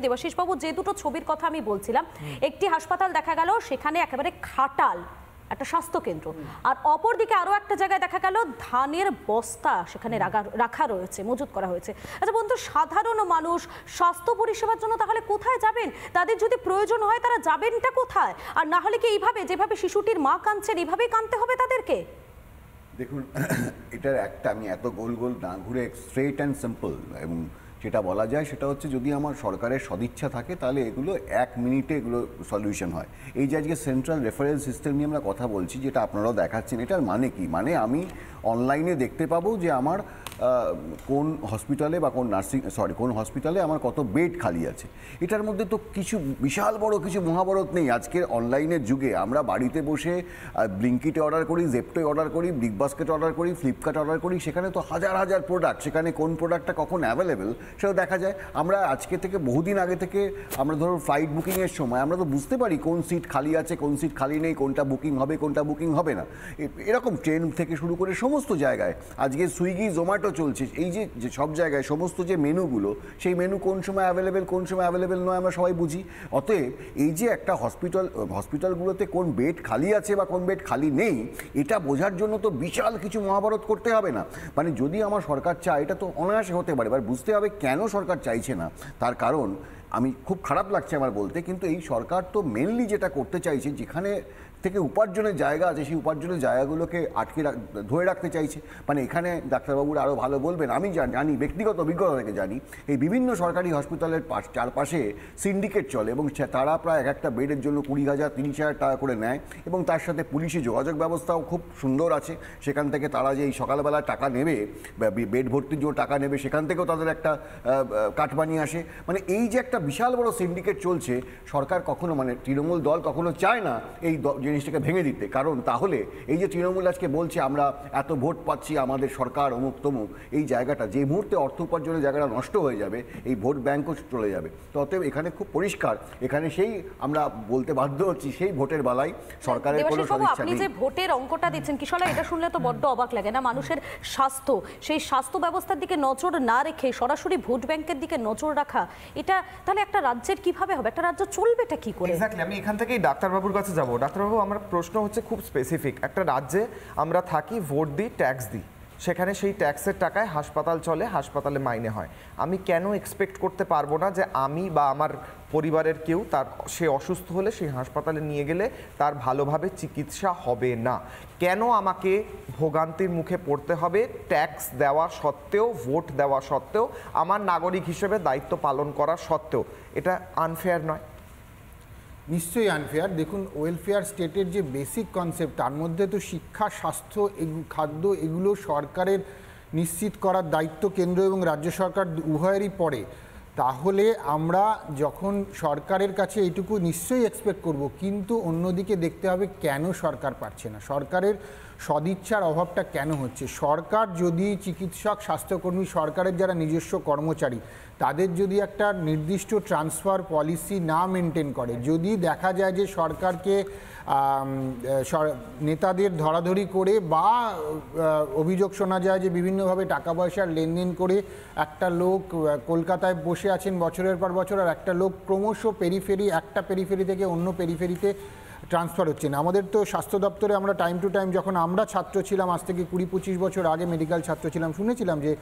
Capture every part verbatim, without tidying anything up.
देबाशीष बाबू जे दुटो छबिर कथा आमी बोलছিলাম एकटी हासपाताल देखा गेल सेखाने एकेबारे खाटाल একটা স্বাস্থ্য কেন্দ্র আর অপর দিকে আরো একটা জায়গায় দেখা গেল ধানের বস্তা সেখানে রাখা রয়েছে মজুত করা হয়েছে। আচ্ছা বন্ধু, সাধারণ মানুষ স্বাস্থ্য পরিষেবার জন্য তাহলে কোথায় যাবেন? তাদের যদি প্রয়োজন হয় তারা যাবেনটা কোথায়? আর না হলে কি এইভাবে যেভাবে শিশুটির মা কাঁদছেন এইভাবেই কাঁদতে হবে তাদেরকে? দেখুন, এটার একটা আমি এত গোল গোল না ঘুরে স্ট্রেট অ্যান্ড সিম্পল এবং যেটা বলা যায় সেটা হচ্ছে যদি আমার সরকারের সদিচ্ছা থাকে তাহলে এগুলো এক মিনিটে এগুলো সলিউশন হয়। এই যে আজকে সেন্ট্রাল রেফারেন্স সিস্টেম নিয়ে আমরা কথা বলছি যেটা আপনারাও দেখাচ্ছেন, এটার মানে কি? মানে আমি অনলাইনে দেখতে পাবো যে আমার কোন হসপিটালে বা কোন নার্সিং সরি কোন হসপিটালে আমার কত বেড খালি আছে। এটার মধ্যে তো কিছু বিশাল বড় কিছু মহাভারত নেই। আজকের অনলাইনের যুগে আমরা বাড়িতে বসে ব্লিঙ্কিটে অর্ডার করি, জেপ্টোয় অর্ডার করি, বিগ বাস্কেট অর্ডার করি, ফ্লিপকার্ট অর্ডার করি, সেখানে তো হাজার হাজার প্রোডাক্ট, সেখানে কোন প্রোডাক্টটা কখন অ্যাভেলেবেল সেটাও দেখা যায়। আমরা আজকে থেকে বহুদিন আগে থেকে আমরা ধরো ফ্লাইট বুকিংয়ের সময় আমরা তো বুঝতে পারি কোন সিট খালি আছে, কোন সিট খালি নেই, কোনটা বুকিং হবে, কোনটা বুকিং হবে না। এরকম ট্রেন থেকে শুরু করে সমস্ত জায়গায় আজকে সুইগি জোম্যাটো চলছে। এই যে সব জায়গায় সমস্ত যে মেনুগুলো, সেই মেনু কোন সময় অ্যাভেলেবেল কোন সময় অ্যাভেলেবেল নয় আমরা সবাই বুঝি। অতএব এই যে একটা হসপিটাল হসপিটালগুলোতে কোন বেড খালি আছে বা কোন বেড খালি নেই এটা বোঝার জন্য তো বিশাল কিছু মহাভারত করতে হবে না। মানে যদি আমার সরকার চায় এটা তো অনায়াসে হতে পারে। এবার বুঝতে হবে কেন সরকার চাইছে না। তার কারণ আমি খুব খারাপ লাগছে আমার বলতে, কিন্তু এই সরকার তো মেনলি যেটা করতে চাইছে, যেখানে থেকে উপার্জনের জায়গা আছে সেই উপার্জনের জায়গাগুলোকে আটকে ধরে রাখতে চাইছে। মানে এখানে ডাক্তারবাবুরা আরও ভালো বলবেন, আমি জানি ব্যক্তিগত অভিজ্ঞতা থেকে জানি এই বিভিন্ন সরকারি হসপিটালের পাশ চারপাশে সিন্ডিকেট চলে এবং তারা প্রায় এক একটা বেডের জন্য কুড়ি হাজার তিরিশ হাজার টাকা করে নেয় এবং তার সাথে পুলিশি যোগাযোগ ব্যবস্থাও খুব সুন্দর আছে। সেখান থেকে তারা যে এই সকালবেলা টাকা নেবে, বেড ভর্তির জন্য টাকা নেবে, সেখান থেকেও তাদের একটা কাটমানি আসে। মানে এই যে একটা বিশাল বড় সিন্ডিকেট চলছে, সরকার কখনো মানে তৃণমূল দল কখনো চায় না এই জিনিসটাকে ভেঙে দিতে। কারণ তাহলে এই যে তৃণমূল আজকে বলছে আমরা এত ভোট পাচ্ছি, আমাদের সরকার অমুক তমুক, এই জায়গাটা যে মুহূর্তে অর্থ উপার্জনের জায়গাটা নষ্ট হয়ে যাবে, এই ভোট ব্যাংকও চলে যাবে। তো অতএব এখানে খুব পরিষ্কার, এখানে সেই আমরা বলতে বাধ্য হচ্ছি সেই ভোটের বেলায় সরকারের কোনো সদিচ্ছা নেই। আপনি যে ভোটের অঙ্কটা দিচ্ছেন কিশোরদা, এটা শুনলে তো বড্ড অবাক লাগে না? মানুষের স্বাস্থ্য, সেই স্বাস্থ্য ব্যবস্থার দিকে নজর না রেখে সরাসরি ভোট ব্যাংকের দিকে নজর রাখা, এটা তাহলে একটা রাজ্যের কিভাবে হবে? একটা রাজ্য চলবেটা কি করে? এক্স্যাক্টলি, আমি এখান থেকেই ডাক্তারবাবুর কাছে যাব। ডাক্তারবাবু, আমার প্রশ্ন হচ্ছে খুব স্পেসিফিক, একটা রাজ্যে আমরা থাকি, ভোট দিই, ট্যাক্স দিই, সেখানে সেই ট্যাক্সের টাকায় হাসপাতাল চলে, হাসপাতালে মাইনে হয়। আমি কেন এক্সপেক্ট করতে পারবো না যে আমি বা আমার পরিবারের কেউ তার সে অসুস্থ হলে সেই হাসপাতালে নিয়ে গেলে তার ভালোভাবে চিকিৎসা হবে না? কেন আমাকে ভোগান্তির মুখে পড়তে হবে? ট্যাক্স দেওয়া সত্ত্বেও, ভোট দেওয়া সত্ত্বেও, আমার নাগরিক হিসেবে দায়িত্ব পালন করা সত্ত্বেও, এটা আনফেয়ার নয়? নিশ্চয়ই আনফেয়ার। দেখুন, ওয়েলফেয়ার স্টেটের যে বেসিক কনসেপ্ট তার মধ্যে তো শিক্ষা, স্বাস্থ্য, খাদ্য এগুলো সরকারের নিশ্চিত করার দায়িত্ব কেন্দ্র এবং রাজ্য সরকার উভয়েরই পড়ে। তাহলে আমরা যখন সরকারের কাছে এইটুকু নিশ্চয়ই এক্সপেক্ট করব, কিন্তু অন্যদিকে দেখতে হবে কেন সরকার পারছে না, সরকারের সদিচ্ছার অভাবটা কেন হচ্ছে। সরকার যদি চিকিৎসক, স্বাস্থ্যকর্মী, সরকারের যারা নিজস্ব কর্মচারী তাদের যদি একটা নির্দিষ্ট ট্রান্সফার পলিসি না মেনটেন করে, যদি দেখা যায় যে সরকারকে নেতাদের ধরাধরি করে বা অভিযোগ শোনা যায় যে বিভিন্নভাবে টাকা পয়সার লেনদেন করে একটা লোক কলকাতায় বসে আছেন বছরের পর বছর আর একটা লোক ক্রমশ পেরিফেরি, একটা পেরিফেরি থেকে অন্য পেরিফেরিতে ট্রান্সফার হচ্ছে না। আমাদের তো স্বাস্থ্য দপ্তরে আমরা টাইম টু টাইম যখন আমরা ছাত্র ছিলাম, আজ থেকে কুড়ি পঁচিশ বছর আগে মেডিকেল ছাত্র ছিলাম, শুনেছিলাম যে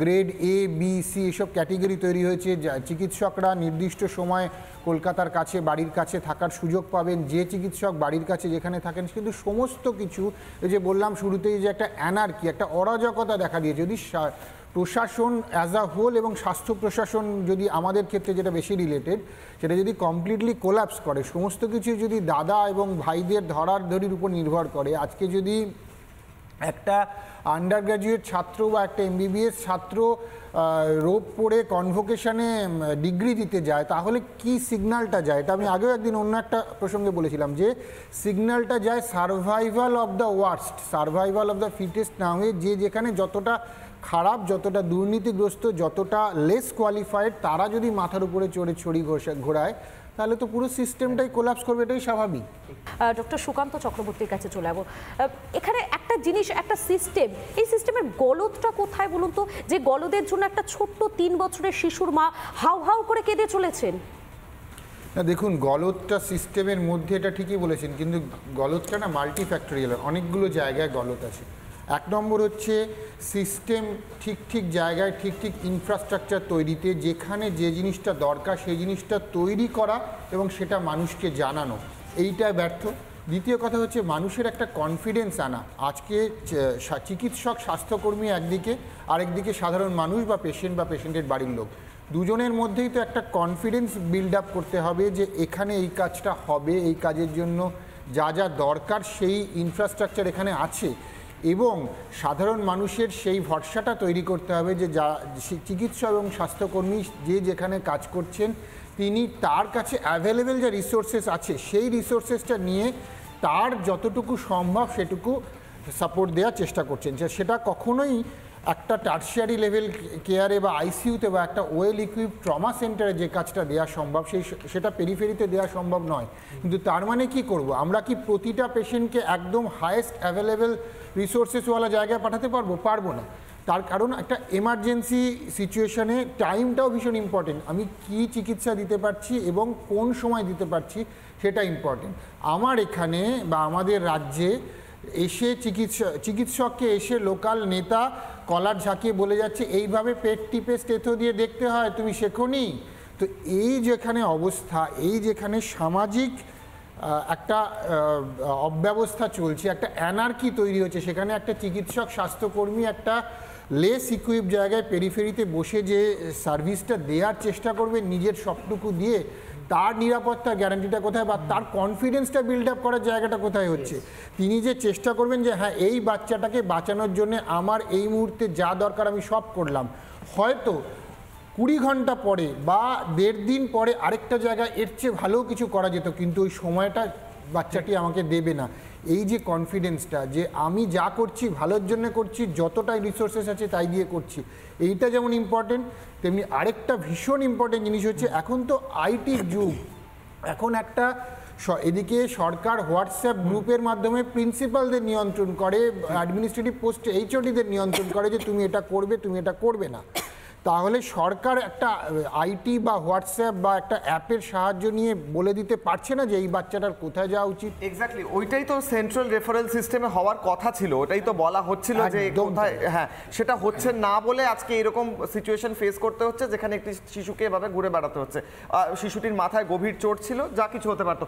গ্রেড এ, বি, সি এসব ক্যাটেগরি তৈরি হয়েছে। চিকিৎসকরা নির্দিষ্ট সময় কলকাতার কাছে, বাড়ির কাছে থাকার সুযোগ পাবেন। যে চিকিৎসক বাড়ির কাছে যেখানে থাকেন, কিন্তু সমস্ত কিছু এই যে বললাম শুরুতেই যে একটা অ্যানার্কি, একটা অরাজকতা দেখা দিয়ে যদি প্রশাসন অ্যাজ আ হোল এবং স্বাস্থ্য প্রশাসন যদি আমাদের ক্ষেত্রে যেটা বেশি রিলেটেড সেটা যদি কমপ্লিটলি কোলাপস করে, সমস্ত কিছু যদি দাদা এবং ভাইদের ধরাধরির উপর নির্ভর করে, আজকে যদি একটা আন্ডার গ্র্যাজুয়েট ছাত্র বা একটা এমবিবিএস ছাত্র রোপ পড়ে কনভোকেশনে ডিগ্রি দিতে যায় তাহলে কি সিগন্যালটা যায়? এটা আমি আগেও একদিন অন্য একটা প্রসঙ্গে বলেছিলাম যে সিগন্যালটা যায় survival of the worst, survival of the fittest না হয়ে যে যেখানে যতটা খারাপ, যতটা দুর্নীতিগ্রস্ত, যতটা লেস কোয়ালিফাইড তারা যদি মাথার উপরে চড়ে ছড়ি ঘোরায় তাহলে তো পুরো সিস্টেমটাই কোলাপস করবে, এটাই স্বাভাবিক। ডক্টর সুকান্ত চক্রবর্তীর কাছে চলে যাব। এখানে একটা জিনিস একটা সিস্টেম, এই সিস্টেমের গলদটা কোথায় বলুন তো, যে গলদের জন্য একটা ছোট্ট তিন বছরের শিশুর মা হাউ হাউ করে কেঁদে চলেছেন। না দেখুন, গলদটা সিস্টেমের মধ্যে, এটা ঠিকই বলেছেন, কিন্তু গলদটা না মাল্টি ফ্যাক্টরিয়াল, অনেকগুলো জায়গায় গলদ আছে। এক নম্বর হচ্ছে সিস্টেম ঠিক ঠিক জায়গায় ঠিক ঠিক ইনফ্রাস্ট্রাকচার তৈরিতে, যেখানে যে জিনিসটা দরকার সেই জিনিসটা তৈরি করা এবং সেটা মানুষকে জানানো, এইটা ব্যর্থ। দ্বিতীয় কথা হচ্ছে মানুষের একটা কনফিডেন্স আনা। আজকে চিকিৎসক স্বাস্থ্যকর্মী একদিকে, আরেকদিকে সাধারণ মানুষ বা পেশেন্ট বা পেশেন্টের বাড়ির লোক, দুজনের মধ্যেই তো একটা কনফিডেন্স বিল্ড আপ করতে হবে যে এখানে এই কাজটা হবে, এই কাজের জন্য যা যা দরকার সেই ইনফ্রাস্ট্রাকচার এখানে আছে, এবং সাধারণ মানুষের সেই ভরসাটা তৈরি করতে হবে যে যা চিকিৎসক এবং স্বাস্থ্যকর্মী যে যেখানে কাজ করছেন তিনি তার কাছে অ্যাভেলেবেল যে রিসোর্সেস আছে সেই রিসোর্সেসটা নিয়ে তার যতটুকু সম্ভব সেটুকু সাপোর্ট দেওয়ার চেষ্টা করছেন। সেটা কখনোই একটা টার্সিয়ারি লেভেল কেয়ারে বা আইসিইউতে বা একটা ওয়েল ইকুইপ ট্রমা সেন্টারে যে কাজটা দেওয়া সম্ভব সেই সেটা পেরিফেরিতে দেওয়া সম্ভব নয়। কিন্তু তার মানে কি করব, আমরা কি প্রতিটা পেশেন্টকে একদম হায়েস্ট অ্যাভেলেবেল রিসোর্সেসওয়ালা জায়গায় পাঠাতে পারবো? পারবো না। তার কারণ একটা এমার্জেন্সি সিচুয়েশানে টাইমটাও ভীষণ ইম্পর্টেন্ট, আমি কি চিকিৎসা দিতে পারছি এবং কোন সময় দিতে পারছি সেটা ইম্পর্টেন্ট। আমার এখানে বা আমাদের রাজ্যে এসে চিকিৎসা চিকিৎসককে এসে লোকাল নেতা কলার ঝাঁকিয়ে বলে যাচ্ছে এইভাবে পেট টিপে স্টেথো দিয়ে দেখতে হয়, তুমি শেখোনি। তো এই যেখানে অবস্থা, এই যেখানে সামাজিক একটা অব্যবস্থা চলছে, একটা অ্যানার্কি তৈরি হচ্ছে, সেখানে একটা চিকিৎসক স্বাস্থ্যকর্মী একটা লেস ইকুইপ জায়গায় পেরিফেরিতে বসে যে সার্ভিসটা দেওয়ার চেষ্টা করবে নিজের সবটুকু দিয়ে, তার নিরাপত্তার গ্যারান্টিটা কোথায় বা তার কনফিডেন্সটা বিল্ড আপ করার জায়গাটা কোথায় হচ্ছে? তিনি যে চেষ্টা করবেন যে হ্যাঁ এই বাচ্চাটাকে বাঁচানোর জন্য আমার এই মুহূর্তে যা দরকার আমি সব করলাম, হয়তো কুড়ি ঘন্টা পরে বা দেড় দিন পরে আরেকটা জায়গায় এর চেয়ে ভালোও কিছু করা যেত, কিন্তু ওই সময়টা বাচ্চাটি আমাকে দেবে না। এই যে কনফিডেন্সটা যে আমি যা করছি ভালোর জন্য করছি, যতটাই রিসোর্সেস আছে তাই দিয়ে করছি, এইটা যেমন ইম্পর্টেন্ট, তেমনি আরেকটা ভীষণ ইম্পর্টেন্ট জিনিস হচ্ছে এখন তো আইটির যুগ। এখন একটা এদিকে সরকার হোয়াটসঅ্যাপ গ্রুপের মাধ্যমে প্রিন্সিপালদের নিয়ন্ত্রণ করে, অ্যাডমিনিস্ট্রেটিভ পোস্ট এইচওডিদের নিয়ন্ত্রণ করে যে তুমি এটা করবে তুমি এটা করবে না। তাহলে সরকার একটা আইটি বা হোয়াটসঅ্যাপ বা একটা অ্যাপের সাহায্য নিয়ে বলে দিতে পারছে না যে এই বাচ্চাটার কোথায় যাওয়া উচিত? এক্স্যাক্টলি, ওইটাই তো সেন্ট্রাল রেফারেন্স সিস্টেমে হওয়ার কথা ছিল, ওইটাই তো বলা হচ্ছিল যে কোথায়, হ্যাঁ সেটা হচ্ছে না বলে আজকে এরকম সিচুয়েশন ফেস করতে হচ্ছে যেখানে একটি শিশুকে এভাবে ঘুরে বেড়াতে হচ্ছে। শিশুটির মাথায় গভীর চোট ছিল, যা কিছু হতে পারতো।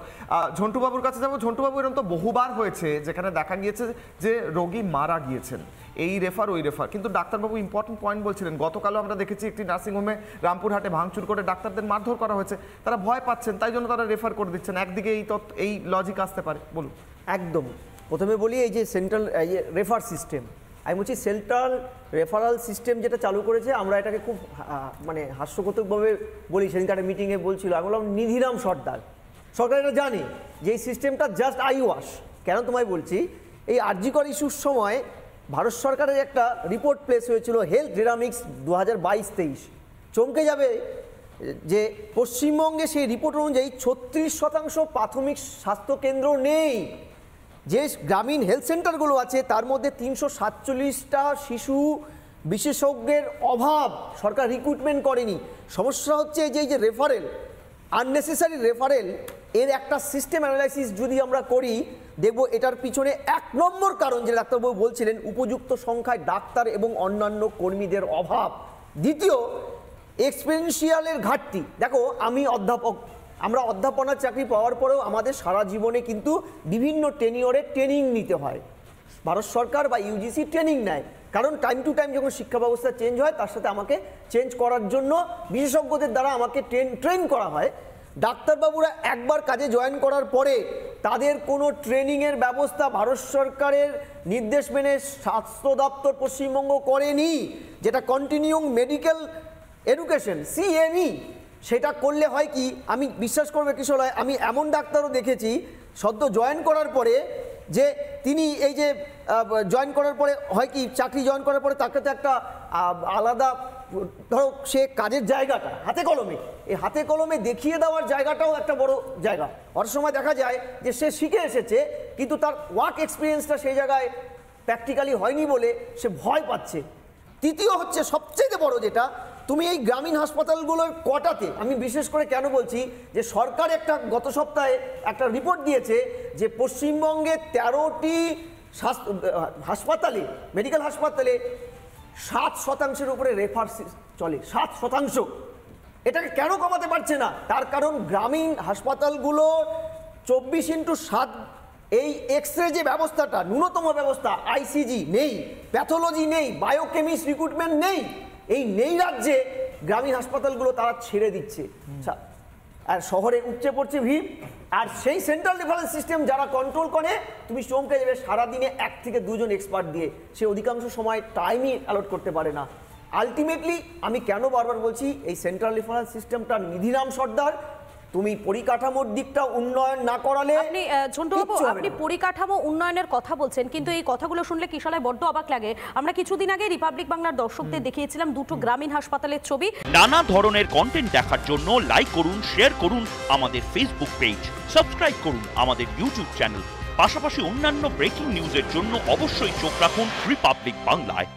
ঝন্টুবাবুর কাছে যাবো। ঝন্টুবাবু, এরকম তো বহুবার হয়েছে যেখানে দেখা গিয়েছে যে রোগী মারা গিয়েছেন, এই রেফার ওই রেফার, কিন্তু ডাক্তারবাবু ইম্পর্টেন্ট পয়েন্ট বলছিলেন। গতকালও আমরা দেখেছি একটি নার্সিংহোমে রামপুরহাটে ভাঙচুর করে ডাক্তারদের মারধর করা হয়েছে, তারা ভয় পাচ্ছেন তাই জন্য তারা রেফার করে দিচ্ছেন। একদিকে এই তথ্য এই লজিক আসতে পারে, বলুন। একদম প্রথমে বলি, এই যে সেন্ট্রাল রেফার সিস্টেম, আমি বলছি সেন্ট্রাল রেফারাল সিস্টেম যেটা চালু করেছে, আমরা এটাকে খুব মানে হাস্যকৌতুকভাবে বলি। সেদিনকার মিটিংয়ে বলছিল, আমি বললাম নিধিরাম সর্দার, সরকার এটা জানে যে এই সিস্টেমটা জাস্ট আই ওয়াশ। কেন তোমায় বলছি, এই আরজিকর ইস্যুর সময় ভারত সরকারের একটা রিপোর্ট প্লেস হয়েছিল হেলথ ডিনামিক্স দু হাজার বাইশ তেইশ। চমকে যাবে যে পশ্চিমবঙ্গে সেই রিপোর্ট অনুযায়ী ছত্রিশ শতাংশ প্রাথমিক স্বাস্থ্যকেন্দ্র নেই। যে গ্রামীণ হেলথ সেন্টারগুলো আছে তার মধ্যে তিনশো সাতচল্লিশটা শিশু বিশেষজ্ঞের অভাব, সরকার রিক্রুটমেন্ট করেনি। সমস্যা হচ্ছে যে এই যে রেফারেল, আননেসেসারি রেফারেল, এর একটা সিস্টেম অ্যানালাইসিস যদি আমরা করি দেখব এটার পিছনে এক নম্বর কারণ যে ডাক্তারবাবু বলছিলেন, উপযুক্ত সংখ্যায় ডাক্তার এবং অন্যান্য কর্মীদের অভাব। দ্বিতীয়, এক্সপেরিয়েন্সিয়ালের ঘাটতি। দেখো, আমি অধ্যাপক, আমরা অধ্যাপনার চাকরি পাওয়ার পরেও আমাদের সারা জীবনে কিন্তু বিভিন্ন টেনিওরে ট্রেনিং নিতে হয়। ভারত সরকার বা ইউজিসি ট্রেনিং নেয়, কারণ টাইম টু টাইম যখন শিক্ষা ব্যবস্থা চেঞ্জ হয় তার সাথে আমাকে চেঞ্জ করার জন্য বিশেষজ্ঞদের দ্বারা আমাকে ট্রেন ট্রেন করা হয়। ডাক্তারবাবুরা একবার কাজে জয়েন করার পরে তাদের কোনো ট্রেনিংয়ের ব্যবস্থা ভারত সরকারের নির্দেশ মেনে স্বাস্থ্য দপ্তর পশ্চিমবঙ্গ করেনি, যেটা কন্টিনিউইং মেডিকেল এডুকেশন সিএমই। সেটা করলে হয় কি, আমি বিশ্বাস করবো কিছু নয়, আমি এমন ডাক্তারও দেখেছি সদ্য জয়েন করার পরে যে তিনি এই যে জয়েন করার পরে হয় কি, চাকরি জয়েন করার পরে তাকে তো একটা আলাদা, ধরো সে কাজের জায়গাটা হাতে কলমে, এই হাতে কলমে দেখিয়ে দেওয়ার জায়গাটাও একটা বড় জায়গা। অনেক সময় দেখা যায় যে সে শিখে এসেছে কিন্তু তার ওয়ার্ক এক্সপিরিয়েন্সটা সেই জায়গায় प्रैक्टिकाली হয়নি বলে সে ভয় পাচ্ছে। তৃতীয় হচ্ছে সবচেয়ে বড় যেটা, তুমি এই গ্রামীণ হাসপাতালগুলোর কটাতে, আমি বিশেষ করে কেন বলছি যে সরকার একটা গত সপ্তাহে একটা রিপোর্ট দিয়েছে যে পশ্চিমবঙ্গে তেরোটি হাসপাতালে, মেডিকেল হাসপাতালে সাত শতাংশের উপরে রেফার চলে, সাত শতাংশ। এটাকে কেন কমাতে পারছে না? তার কারণ গ্রামীণ হাসপাতালগুলো চব্বিশ ইন্টু সাত এই এক্সরে যে ব্যবস্থাটা, ন্যূনতম ব্যবস্থা, আইসিজি নেই, প্যাথোলজি নেই, বায়োকেমিস্ট রিক্রুটমেন্ট নেই, এই নেই রাজ্যে। গ্রামীণ হাসপাতালগুলো তারা ছেড়ে দিচ্ছে আর শহরে উপচে পড়ছে ভিড়। আর সেই সেন্ট্রাল রেফারেন্স সিস্টেম যারা কন্ট্রোল করে, তুমি চমকে যাবে, সারাদিনে এক থেকে দুজন এক্সপার্ট দিয়ে সে অধিকাংশ সময় টাইমই অ্যালট করতে পারে না। আলটিমেটলি আমি কেন বারবার বলছি এই সেন্ট্রাল রেফারেন্স সিস্টেমটা নিধিরাম সর্দার, তুমি পরিকাঠামোর দিকটা উন্নয়ন না করালে। আপনি ঝন্টু বাবু, আপনি পরিকাঠামো উন্নয়নের কথা বলছেন, কিন্তু এই কথাগুলো শুনলে কিশালায় বড্ড অবাক লাগে। আমরা কিছুদিন আগে রিপাবলিক বাংলার দর্শকদের দেখিয়েছিলাম দুটো গ্রামীণ হাসপাতালের ছবি। নানা ধরনের কন্টেন্ট দেখার জন্য লাইক করুন, শেয়ার করুন আমাদের ফেসবুক পেজ, সাবস্ক্রাইব করুন আমাদের ইউটিউব চ্যানেল। পাশাপাশি অন্যান্য ব্রেকিং নিউজের জন্য অবশ্যই চোখ রাখুন রিপাবলিক বাংলায়।